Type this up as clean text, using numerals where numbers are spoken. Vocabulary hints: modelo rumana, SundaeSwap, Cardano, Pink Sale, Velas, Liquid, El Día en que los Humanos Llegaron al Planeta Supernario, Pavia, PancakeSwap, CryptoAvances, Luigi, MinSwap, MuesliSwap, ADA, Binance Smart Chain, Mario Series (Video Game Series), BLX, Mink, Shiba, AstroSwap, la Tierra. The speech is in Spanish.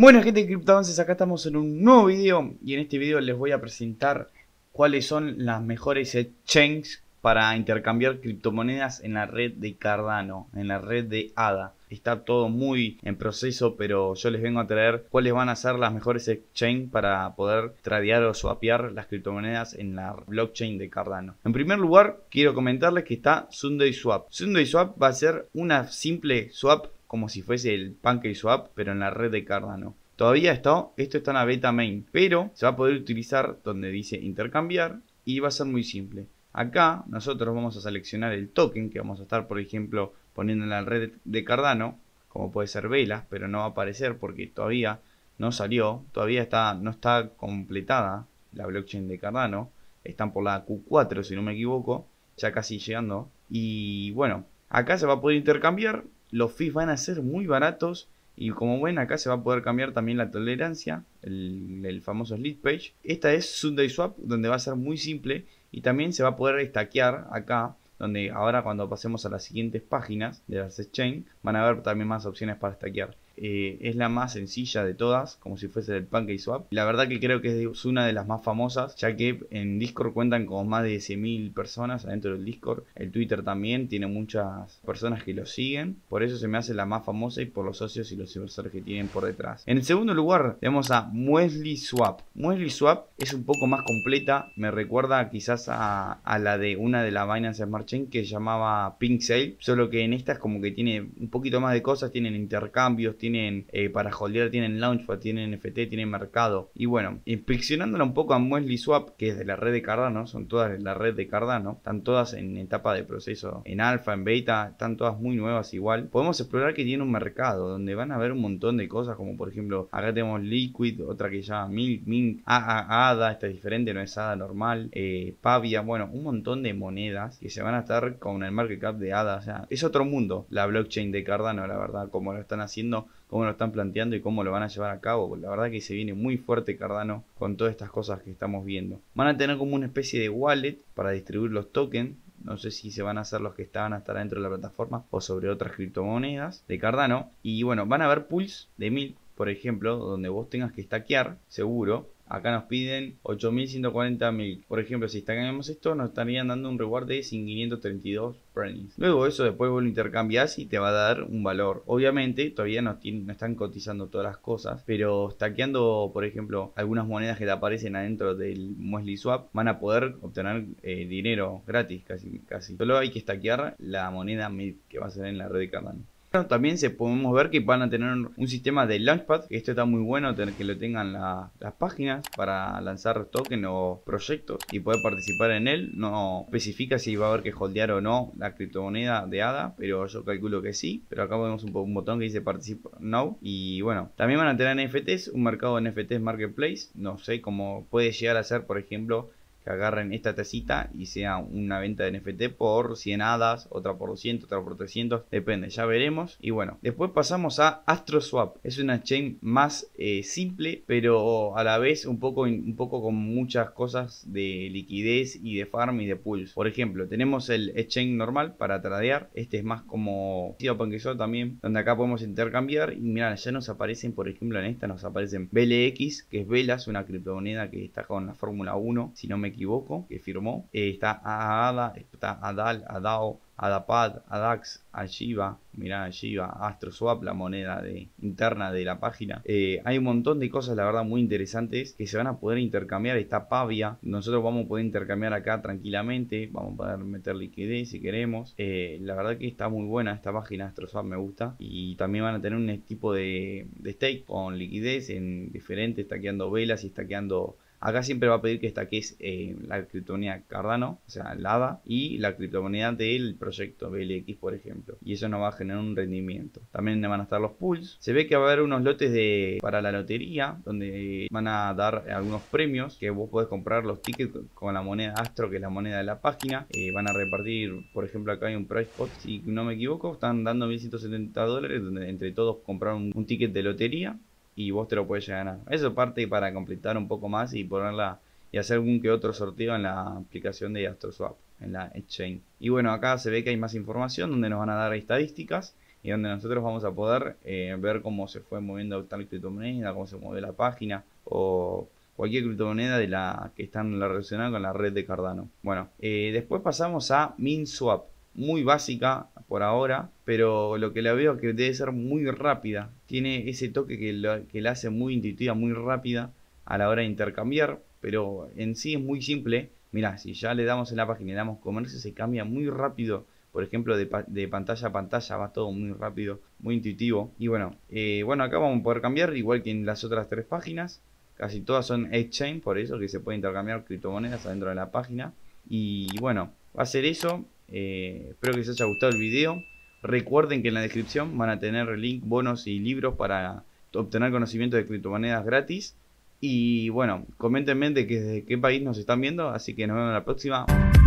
Bueno gente de CryptoAvances, acá estamos en un nuevo video y en este video les voy a presentar cuáles son las mejores exchanges para intercambiar criptomonedas en la red de Cardano, en la red de ADA. Está todo muy en proceso, pero yo les vengo a traer cuáles van a ser las mejores exchanges para poder tradear o swapear las criptomonedas en la blockchain de Cardano. En primer lugar, quiero comentarles que está SundaeSwap. SundaeSwap va a ser una simple swap como si fuese el PancakeSwap, pero en la red de Cardano. Todavía esto está en la beta main, pero se va a poder utilizar donde dice intercambiar y va a ser muy simple. Acá nosotros vamos a seleccionar el token que vamos a estar, por ejemplo, poniendo en la red de Cardano, como puede ser Velas, pero no va a aparecer porque todavía no salió, todavía no está completada la blockchain de Cardano. Están por la Q4, si no me equivoco, ya casi llegando. Y bueno, acá se va a poder intercambiar, los fees van a ser muy baratos. Y como ven, acá se va a poder cambiar también la tolerancia, el famoso lead page. Esta es SundaeSwap, donde va a ser muy simple. Y también se va a poder stackear acá, donde ahora cuando pasemos a las siguientes páginas de las exchange, van a haber también más opciones para stackear. Es la más sencilla de todas, como si fuese el PancakeSwap. La verdad que creo que es una de las más famosas, ya que en Discord cuentan con más de 10.000 personas adentro del Discord. El Twitter también tiene muchas personas que lo siguen. Por eso se me hace la más famosa y por los socios y los inversores que tienen por detrás. En el segundo lugar tenemos a MuesliSwap. MuesliSwap es un poco más completa. Me recuerda quizás a la de una de las Binance Smart Chain que se llamaba Pink Sale. Solo que en esta es como que tiene un poquito más de cosas. Tienen intercambios, tienen para holdear, tienen launchpad, tienen NFT, tienen mercado. Y bueno, inspeccionándola un poco a MuesliSwap, que es de la red de Cardano, son todas de la red de Cardano, están todas en etapa de proceso, en alfa, en beta, están todas muy nuevas igual. Podemos explorar que tiene un mercado donde van a ver un montón de cosas, como por ejemplo, acá tenemos Liquid, otra que se llama Mink, ADA, esta es diferente, no es ADA normal, Pavia, bueno, un montón de monedas que se van a estar con el market cap de ADA, o sea, es otro mundo la blockchain de Cardano, la verdad, como lo están haciendo, cómo lo están planteando y cómo lo van a llevar a cabo. La verdad que se viene muy fuerte Cardano con todas estas cosas que estamos viendo. Van a tener como una especie de wallet para distribuir los tokens. No sé si se van a hacer los que estaban hasta dentro de la plataforma o sobre otras criptomonedas de Cardano. Y bueno, van a haber pools de 1000, por ejemplo, donde vos tengas que stackear, seguro. Acá nos piden 8.140.000. Por ejemplo, si stackeamos esto, nos estarían dando un reward de 532 pennies. Luego eso después vos lo intercambias y te va a dar un valor. Obviamente todavía no están cotizando todas las cosas, pero stackeando, por ejemplo, algunas monedas que te aparecen adentro del MuesliSwap, van a poder obtener dinero gratis casi. Solo hay que stackear la moneda Mink que va a ser en la red de Cardano. Bueno, también podemos ver que van a tener un sistema de launchpad. Esto está muy bueno, tener que lo tengan las páginas para lanzar token o proyectos y poder participar en él. No especifica si va a haber que holdear o no la criptomoneda de ADA, pero yo calculo que sí. Pero acá vemos un botón que dice Participar Now. Y bueno, también van a tener NFTs, un mercado de NFTs marketplace. No sé cómo puede llegar a ser, por ejemplo, que agarren esta tacita y sea una venta de NFT por 100 hadas, otra por 200, otra por 300, depende, ya veremos. Y bueno, después pasamos a AstroSwap. Es una exchange más simple, pero a la vez un poco con muchas cosas de liquidez y de farm y de pools. Por ejemplo, tenemos el exchange normal para tradear. Este es más como PancakeSwap también, donde acá podemos intercambiar. Y mirá, ya nos aparecen, por ejemplo, en esta nos aparecen BLX, que es Velas, una criptomoneda que está con la Fórmula 1, si no me equivoco, que firmó. Está ADA, está ADAL, ADAO, ADAPAD, ADAX, Shiba, mirá, Shiba, AstroSwap, la moneda interna de la página. Hay un montón de cosas, la verdad, muy interesantes que se van a poder intercambiar. Está Pavia, nosotros vamos a poder intercambiar acá tranquilamente, vamos a poder meter liquidez si queremos. La verdad que está muy buena esta página, AstroSwap me gusta. Y también van a tener un tipo de stake con liquidez en diferentes, stackeando Velas y stackeando. Acá siempre va a pedir que stackees la criptomoneda Cardano, o sea, la ADA, y la criptomoneda del proyecto BLX, por ejemplo. Y eso nos va a generar un rendimiento. También van a estar los pools. Se ve que va a haber unos lotes para la lotería, donde van a dar algunos premios, que vos podés comprar los tickets con la moneda Astro, que es la moneda de la página. Van a repartir, por ejemplo, acá hay un price pot, si no me equivoco, están dando $1.170, donde entre todos compraron un ticket de lotería. Y vos te lo puedes llegar a ganar. Eso parte para completar un poco más y ponerla y hacer algún que otro sorteo en la aplicación de AstroSwap, en la exchange. Y bueno, acá se ve que hay más información donde nos van a dar estadísticas. y donde nosotros vamos a poder ver cómo se fue moviendo tal criptomoneda, cómo se mueve la página o cualquier criptomoneda de la que están relacionadas con la red de Cardano. Bueno, después pasamos a MinSwap, muy básica por ahora, pero lo que la veo es que debe ser muy rápida. Tiene ese toque que la hace muy intuitiva, muy rápida a la hora de intercambiar, pero en sí es muy simple. Mirá, si ya le damos en la página y le damos comercio, se cambia muy rápido. Por ejemplo, de pantalla a pantalla va todo muy rápido, muy intuitivo. Y bueno, acá vamos a poder cambiar, igual que en las otras tres páginas. Casi todas son exchange, por eso que se puede intercambiar criptomonedas adentro de la página. Y bueno, va a ser eso. Espero que les haya gustado el video. Recuerden que en la descripción van a tener link, bonos y libros para obtener conocimiento de criptomonedas gratis. Y bueno, comentenme de desde qué país nos están viendo. Así que nos vemos en la próxima.